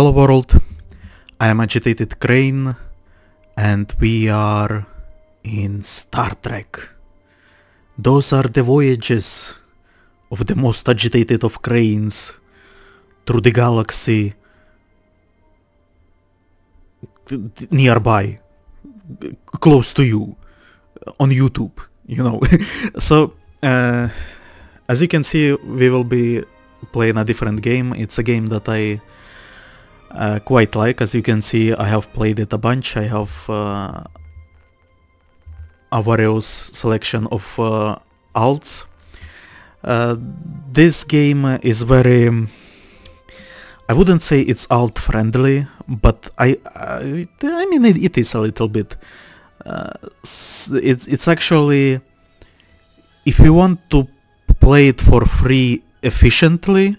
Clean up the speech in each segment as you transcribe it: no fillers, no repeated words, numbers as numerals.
Hello world, I am Agitated Crane and we are in Star Trek. Those are the voyages of the most agitated of cranes through the galaxy nearby, close to you, on YouTube, you know. So, as you can see, we will be playing a different game. It's a game that I quite like. As you can see, I have played it a bunch. I have a various selection of alts. This game is very... I wouldn't say it's alt friendly, but I mean it is a little bit. It's actually, if you want to play it for free efficiently,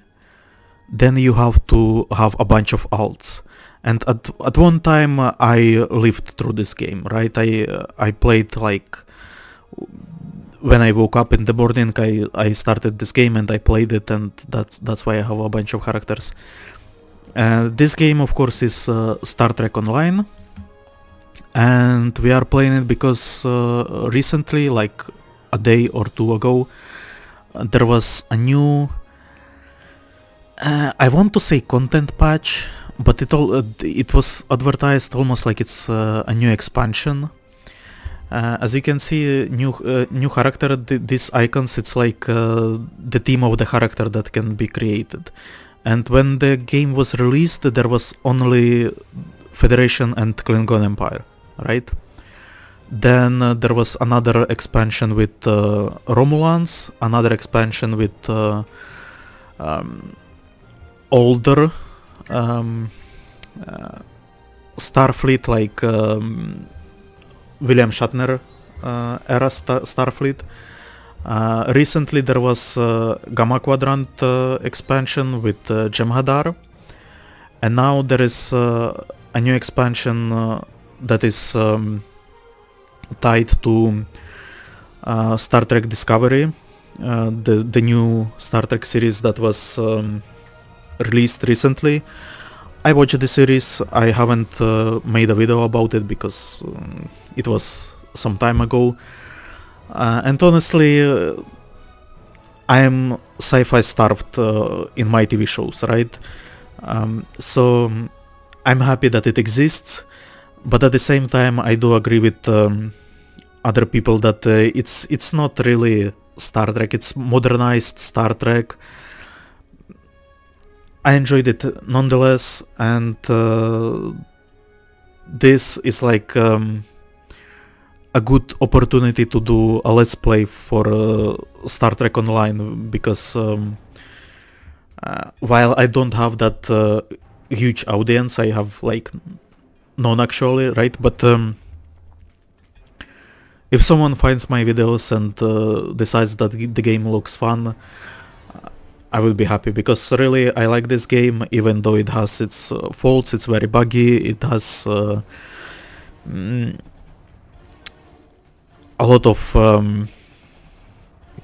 then you have to have a bunch of alts. And at one time I lived through this game, right? I played, like, when I woke up in the morning, I started this game and I played it, and that's why I have a bunch of characters. This game, of course, is Star Trek Online, and we are playing it because recently, like a day or two ago, there was a new... I want to say content patch, but it was advertised almost like it's a new expansion. As you can see, new character, these icons, it's like the theme of the character that can be created. And when the game was released, there was only Federation and Klingon Empire, right? Then there was another expansion with Romulans, another expansion with... older Starfleet, like William Shatner era Starfleet. Recently there was Gamma Quadrant expansion with Jem'Hadar, and now there is a new expansion that is tied to Star Trek Discovery, the new Star Trek series that was released recently. I watched the series. I haven't made a video about it because it was some time ago, and honestly I am sci-fi starved in my TV shows, right? So I'm happy that it exists, but at the same time I do agree with other people that it's not really Star Trek, it's modernized Star Trek. I enjoyed it nonetheless, and this is like a good opportunity to do a let's play for Star Trek Online, because while I don't have that huge audience, I have like none actually, right? But if someone finds my videos and decides that the game looks fun, I will be happy, because really I like this game, even though it has its faults. It's very buggy, it has a lot of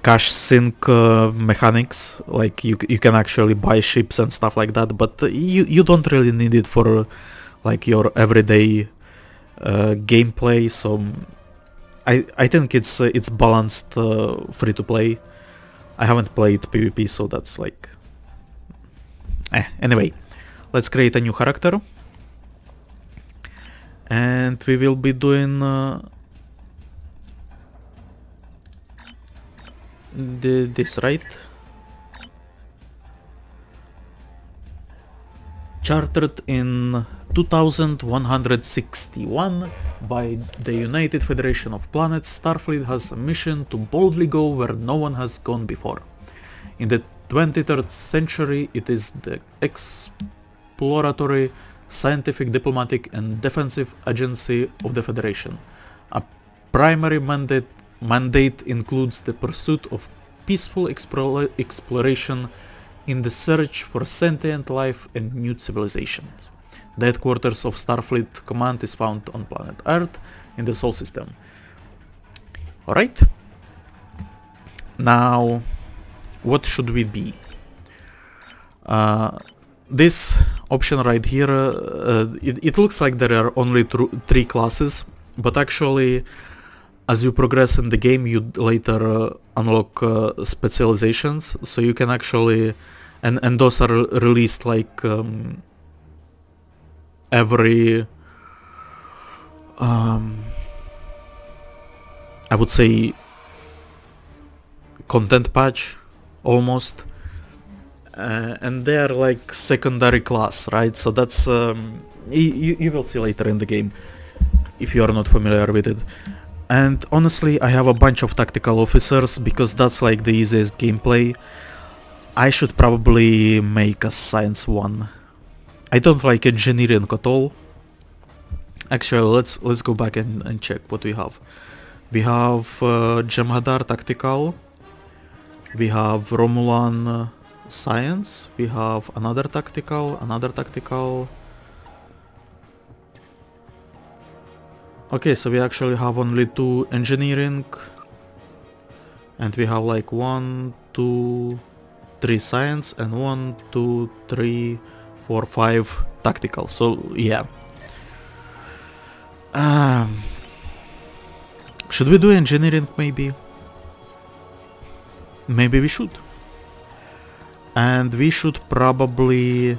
cash sync mechanics, like you can actually buy ships and stuff like that, but you don't really need it for like your everyday gameplay. So I think it's balanced free to play. I haven't played PvP, so that's like... Anyway, let's create a new character. And we will be doing... this, right? Chartered in 2161 by the United Federation of Planets, Starfleet has a mission to boldly go where no one has gone before. In the 23rd century, it is the exploratory, scientific, diplomatic and defensive agency of the Federation. A primary mandate includes the pursuit of peaceful exploration in the search for sentient life and new civilizations. The headquarters of Starfleet Command is found on planet Earth in the Sol System. Alright. Now, what should we be? This option right here. It looks like there are only three classes, but actually as you progress in the game you later unlock specializations, so you can actually, and those are released like every, I would say, content patch almost, and they are like secondary class, right? So that's, you will see later in the game if you are not familiar with it. And honestly, I have a bunch of tactical officers because that's like the easiest gameplay. I should probably make a science one. I don't like engineering at all. Actually, let's go back and check what we have. We have Jem'Hadar tactical. We have Romulan science. We have another tactical, another tactical. Okay, so we actually have only 2 engineering. And we have like 1, 2, 3 science and 1, 2, 3, 4, 5 tactical. So yeah. Should we do engineering maybe? Maybe we should. And we should probably...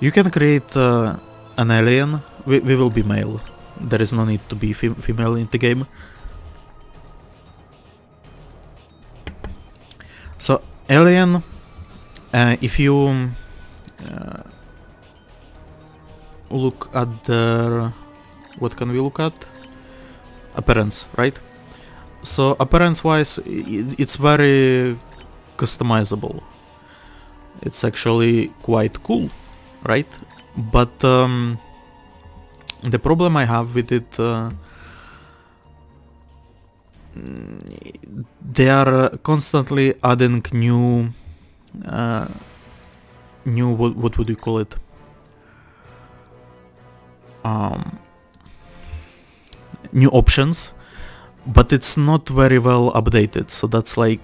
You can create an alien. We will be male. There is no need to be female in the game. So, alien... if you... look at the... What can we look at? Appearance, right? So appearance-wise, it's very customizable. It's actually quite cool, right? But the problem I have with it, they are constantly adding new, what would you call it? New options, but it's not very well updated, so that's like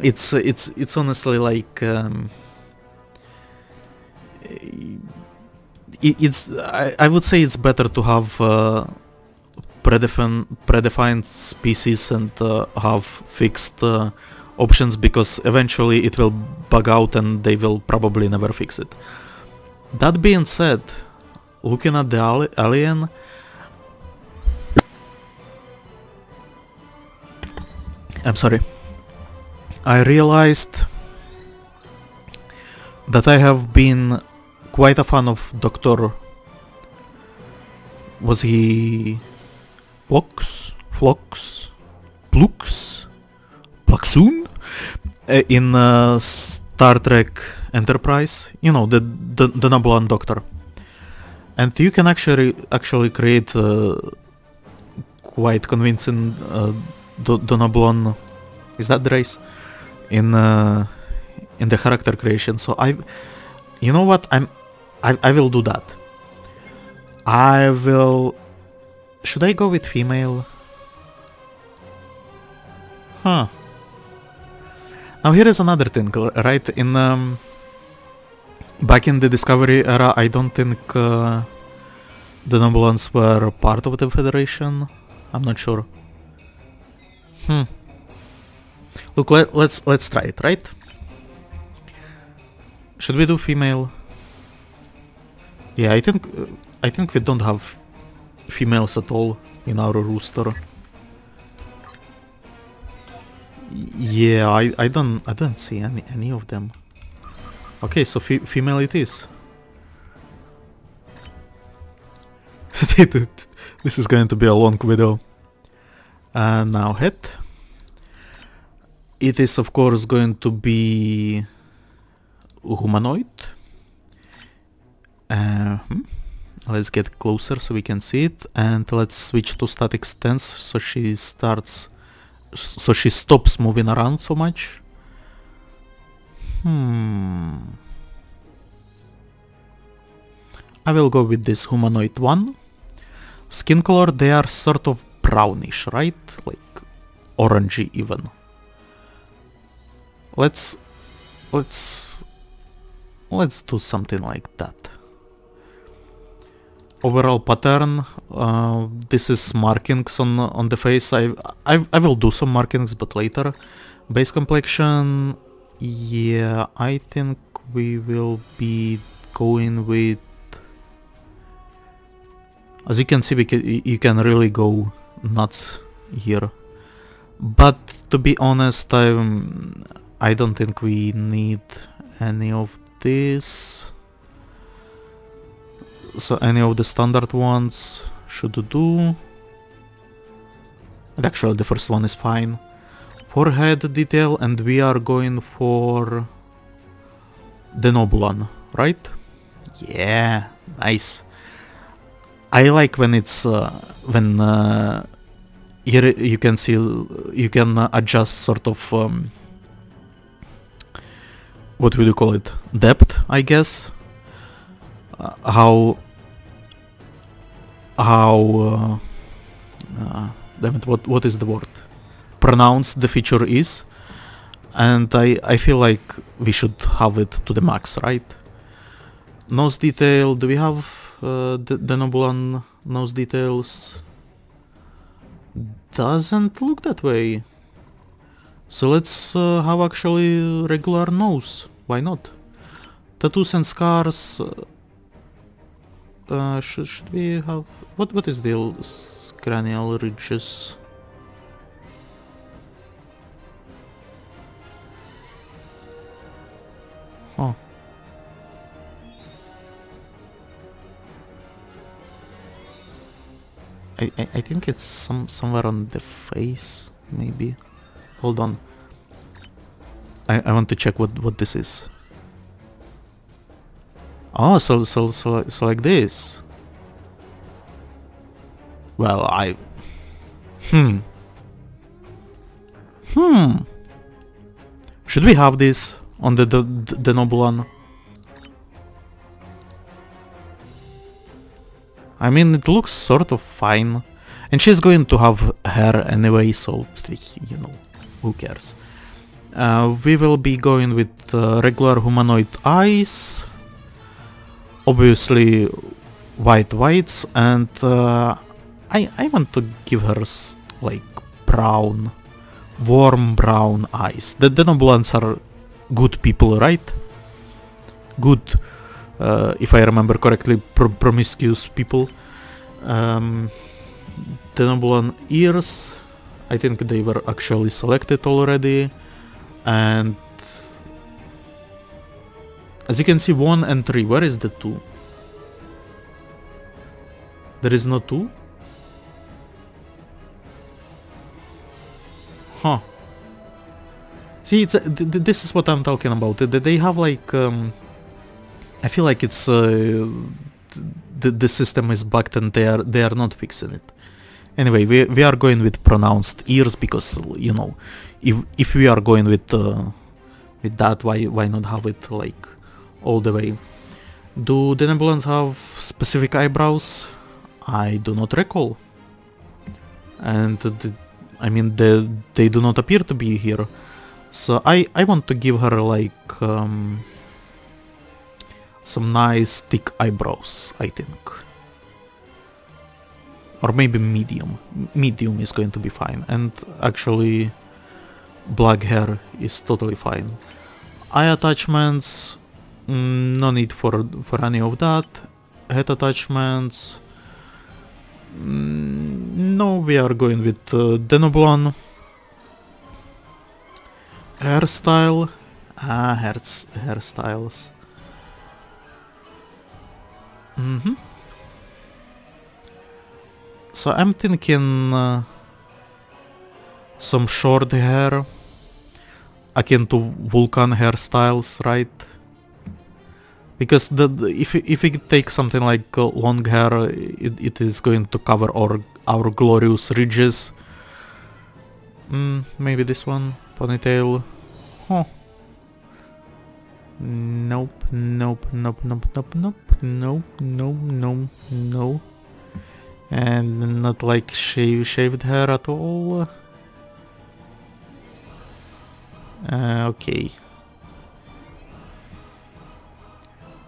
it's honestly like I would say it's better to have predefined species and have fixed options, because eventually it will bug out and they will probably never fix it. That being said, looking at the alien, I'm sorry, I realized that I have been quite a fan of Dr. Was he... Phloxoon? In Star Trek Enterprise, you know, the Denobulan Doctor. And you can actually create quite convincing Denobulan, is that the race, in the character creation. So you know what, I will do that. I will, should I go with female? Huh. Now here is another thing, right? In back in the Discovery era, I don't think the Nomulans were part of the Federation. I'm not sure. Look, let's try it, right? Should we do female? Yeah, I think we don't have females at all in our roster. Yeah, I don't see any of them. Okay, so female it is. This is going to be a long video. And now head. It is of course going to be humanoid. Let's get closer so we can see it, and let's switch to static stance so she stops moving around so much. I will go with this humanoid one. Skin color, they are sort of brownish, right? Like orangey even. Let's Let's do something like that. Overall pattern. This is markings on the face. I will do some markings, but later. Base complexion. Yeah, I think we will be going with. As you can see, you can really go nuts here. But to be honest, I don't think we need any of this. So any of the standard ones should do. And actually the first one is fine. Forehead detail, and we are going for Denobulan, right? Yeah, nice. I like when it's here you can see, you can adjust sort of what would you call it, depth, I guess. Damn it, what is the word? Pronounced the feature is, and I feel like we should have it to the max, right? Nose detail, do we have Denobulan nose details? Doesn't look that way. So let's have actually regular nose, why not? Tattoos and scars. Should we have... What is the cranial ridges? Oh. I think it's somewhere on the face, maybe. Hold on. I want to check what this is. Oh, so like this. Well, should we have this on the Denobulan? I mean, it looks sort of fine, and she's going to have hair anyway, so you know, who cares? We will be going with regular humanoid eyes. Obviously white whites, and I want to give her like brown, warm brown eyes. The Denobulans are good people, right? Good, if I remember correctly, promiscuous people. Denobulan ears, I think they were actually selected already, and as you can see, 1 and 3. Where is the 2? There is no 2? Huh. See, it's this is what I'm talking about. They have like... I feel like it's... the system is bugged and they are not fixing it. Anyway, we are going with pronounced ears because, you know, if we are going with that, why not have it like... all the way. Do Denobulans have specific eyebrows? I do not recall. And I mean, they do not appear to be here. So I want to give her like some nice thick eyebrows, I think. Or maybe medium. Medium is going to be fine. And actually black hair is totally fine. Eye attachments. No need for any of that. Head attachments. No, we are going with Denobulan. Hairstyle. Hairstyles. So I'm thinking some short hair, akin to Vulcan hairstyles, right? Because if we take something like long hair, it is going to cover our glorious ridges. Maybe this one, ponytail. Huh. Nope. And not like shaved hair at all. Okay.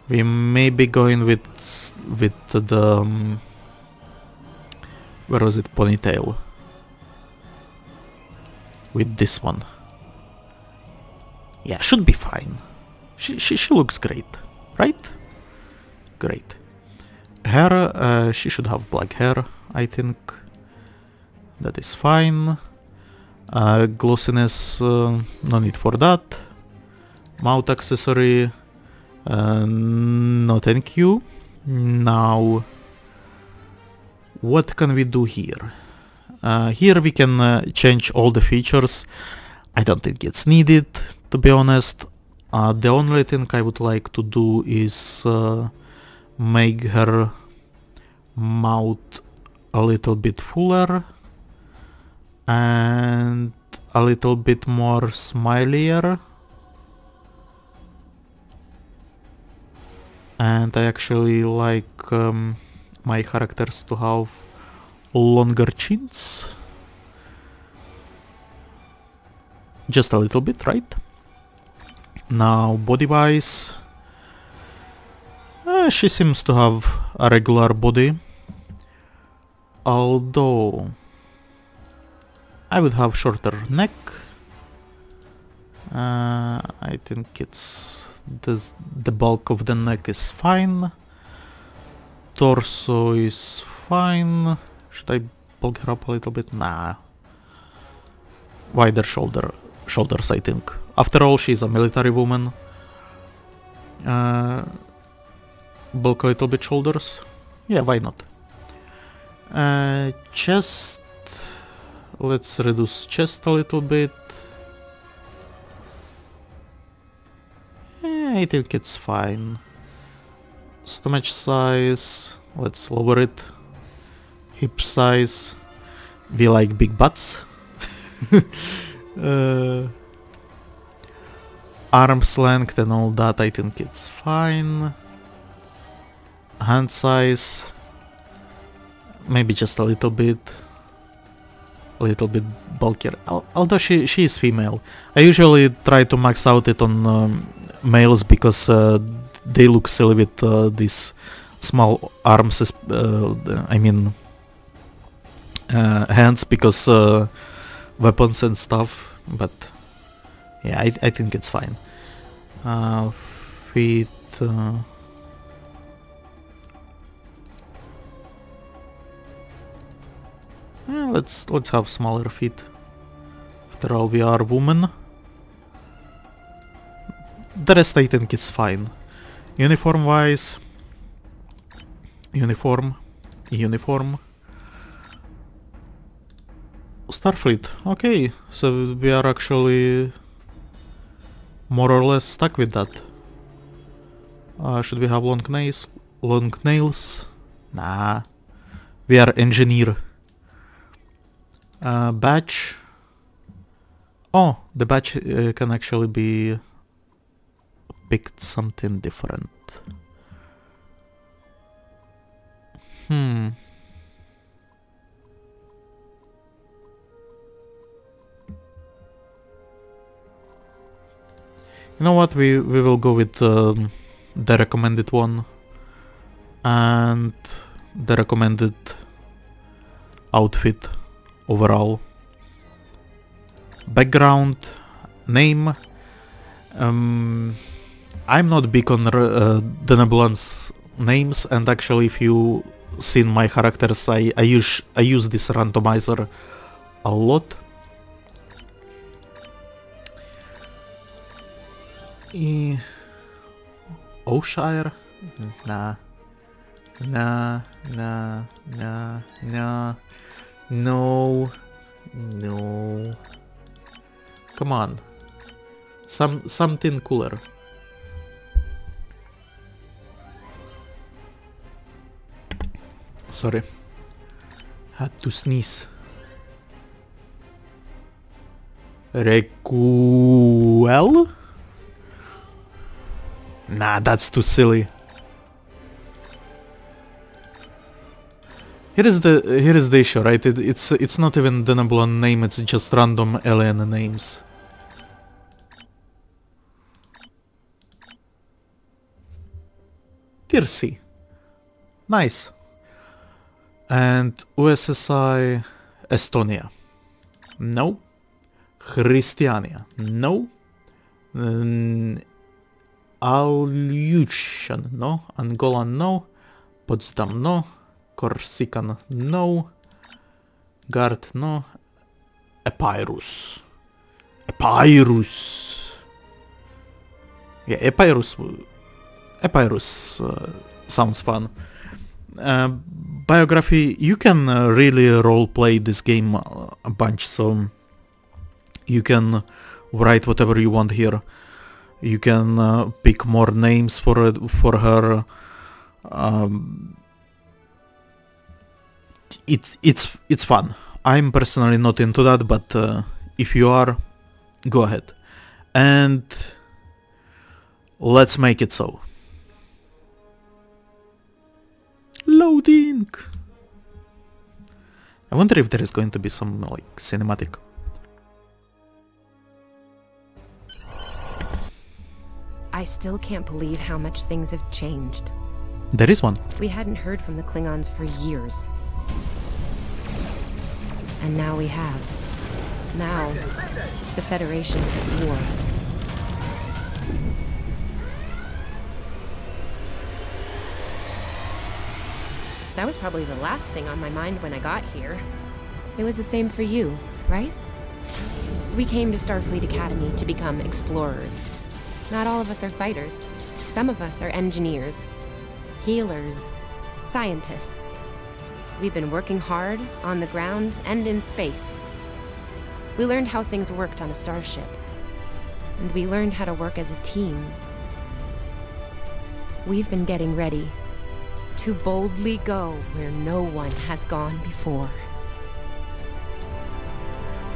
We may be going with the where was it, ponytail? With this one. Yeah, should be fine. She looks great, right? Great. Hair, she should have black hair, I think. That is fine. Glossiness, no need for that. Mouth accessory, no thank you. Now, what can we do here? Here we can change all the features. I don't think it's needed, to be honest. The only thing I would like to do is make her mouth a little bit fuller and a little bit more smilier. And I actually like my characters to have longer chins. Just a little bit, right? Now, body-wise, she seems to have a regular body, although I would have shorter neck. I think it's this, the bulk of the neck is fine. Torso is fine. Should I bulk her up a little bit? Nah. Wider shoulders, I think. After all, she's a military woman. Bulk a little bit shoulders. Yeah, why not? Chest. Let's reduce chest a little bit. I think it's fine. Stomach size. Let's lower it. Hip size. We like big butts. Arms length and all that, I think it's fine. Hand size, maybe just a little bit bulkier. Although she is female. I usually try to max out it on males because they look silly with these small arms. I mean hands, because weapons and stuff. But yeah, I think it's fine. Feet. Let's have smaller feet. After all, we are women. The rest I think is fine. Uniform-wise, uniform. Starfleet. Okay, so we are actually more or less stuck with that. Should we have long nails? Nah. We are engineer. Badge. Oh, the badge can actually be picked something different. You know what? We will go with the recommended one and the recommended outfit. Overall, background, name. I'm not big on Denobulan's names, and actually, if you seen my characters, I use this randomizer a lot. Oshire? Nah. No. Come on. Something cooler. Sorry. Had to sneeze. Requel? Nah, that's too silly. Here is the issue, right? It's not even Denobulan name, it's just random alien names. Tirsi. Nice. And USSI Estonia. No. Christiania. No. Aleutian. No. Angola. No. Potsdam. No. Corsican. No. Guard. No. Epirus. Epirus. Yeah, Epirus. Epirus sounds fun. Biography, you can really roleplay this game a bunch, so you can write whatever you want here. You can pick more names for her. It's fun. I'm personally not into that, but if you are, go ahead. And let's make it so. Loading! I wonder if there is going to be some, like, cinematic. I still can't believe how much things have changed. There is one. We hadn't heard from the Klingons for years. And now we have. Now, the Federation's at war. That was probably the last thing on my mind when I got here. It was the same for you, right? We came to Starfleet Academy to become explorers. Not all of us are fighters. Some of us are engineers, healers, scientists. We've been working hard, on the ground, and in space. We learned how things worked on a starship. And we learned how to work as a team. We've been getting ready to boldly go where no one has gone before.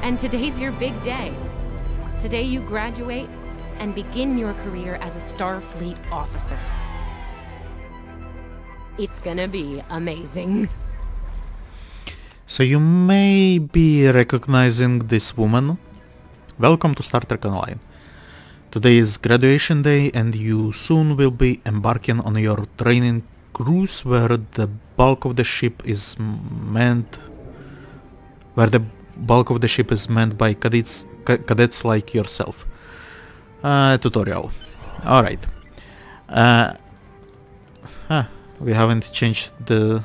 And today's your big day. Today you graduate and begin your career as a Starfleet officer. It's gonna be amazing. So you may be recognizing this woman. Welcome to Star Trek Online. Today is graduation day and you soon will be embarking on your training cruise, where the bulk of the ship is manned by cadets like yourself. Tutorial. All right. We haven't changed the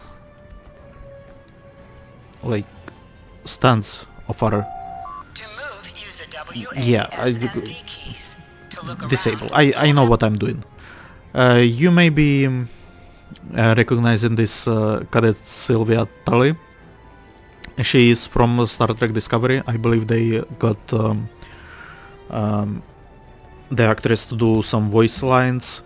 stance of our. To move, use the W and SMD keys to look around. Disable. I know what I'm doing. You may be. Recognizing this cadet Sylvia Tully. She is from Star Trek Discovery. I believe they got the actress to do some voice lines.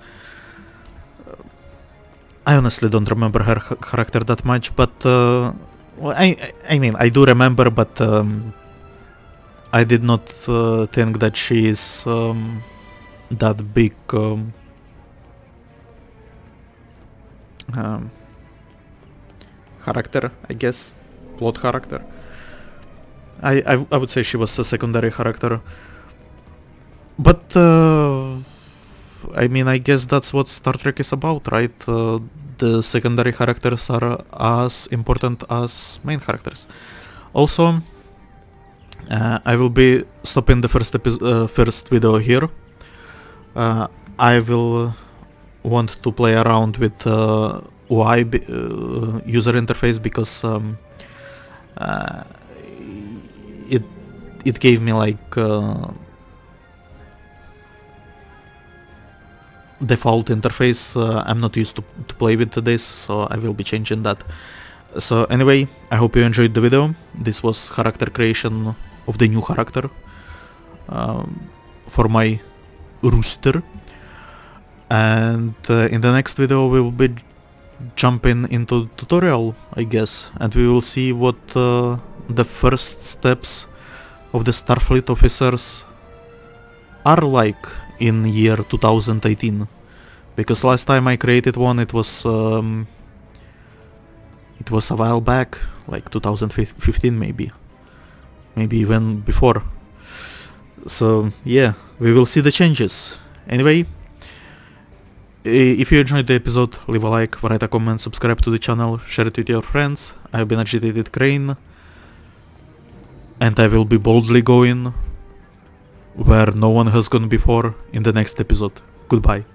I honestly don't remember her character that much, but I mean, I do remember, but I did not think that she is that big. Character, I guess, plot character. I would say she was a secondary character, but I mean, I guess that's what Star Trek is about, right? The secondary characters are as important as main characters. Also, I will be stopping the first video here. I will want to play around with UI user interface because it gave me like default interface. I'm not used to play with this, so I will be changing that. So anyway, I hope you enjoyed the video. This was character creation of the new character for my rooster. And in the next video we will be jumping into tutorial, I guess, and we will see what the first steps of the Starfleet officers are like in year 2018. Because last time I created one, it was a while back, like 2015 maybe even before. So yeah, we will see the changes. Anyway. If you enjoyed the episode, leave a like, write a comment, subscribe to the channel, share it with your friends. I've been Agitated Crane, and I will be boldly going where no one has gone before in the next episode. Goodbye.